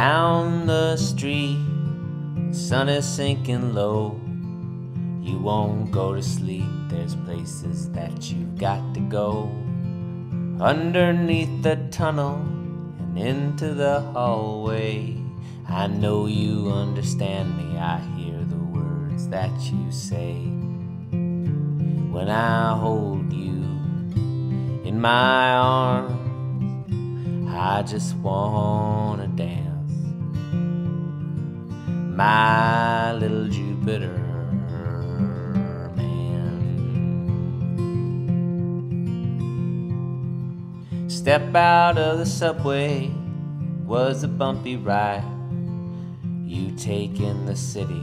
down the street, the sun is sinking low. You won't go to sleep, there's places that you've got to go. Underneath the tunnel and into the hallway, I know you understand me, I hear the words that you say. When I hold you in my arms, I just wanna dance. My little Jupiter man. Step out of the subway, it was a bumpy ride. You take in the city,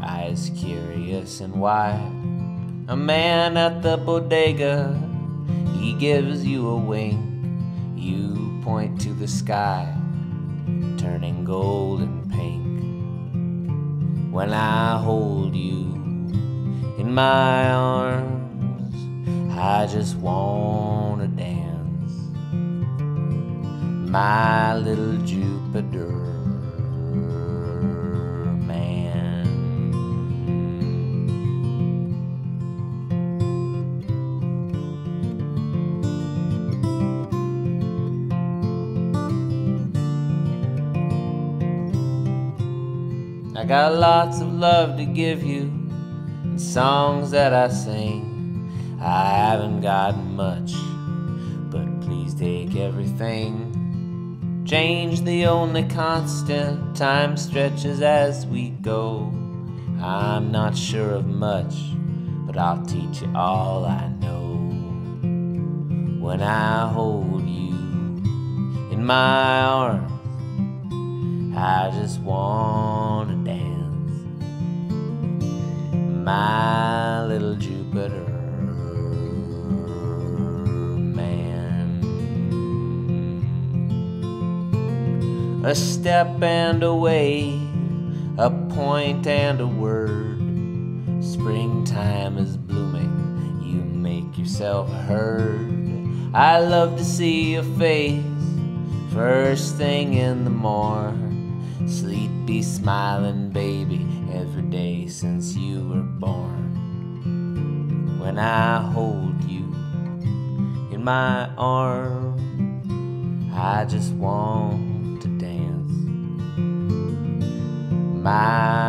eyes curious and wide. A man at the bodega, he gives you a wink. You point to the sky, turning gold and pink. When I hold you in my arms, I just wanna dance. My little Jupiter. I got lots of love to give you and songs that I sing. I haven't got much, but please take everything. Change the only constant, time stretches as we go. I'm not sure of much, but I'll teach you all I know. When I hold you in my arms, I just wanna dance. My little Jupiter man. A step and a wave, a point and a word. Springtime is blooming, you make yourself heard. I love to see your face first thing in the morn. Sleepy smiling baby, every day since you were born. When I hold you in my arm, I just want to dance. My